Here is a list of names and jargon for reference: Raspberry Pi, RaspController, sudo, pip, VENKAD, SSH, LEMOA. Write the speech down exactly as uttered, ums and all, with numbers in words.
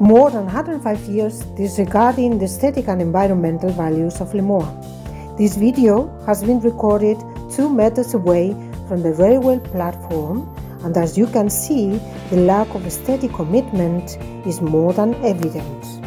more than one hundred five years disregarding the aesthetic and environmental values of LEMOA. This video has been recorded two meters away from the railway platform, and as you can see, the lack of aesthetic commitment is more than evident.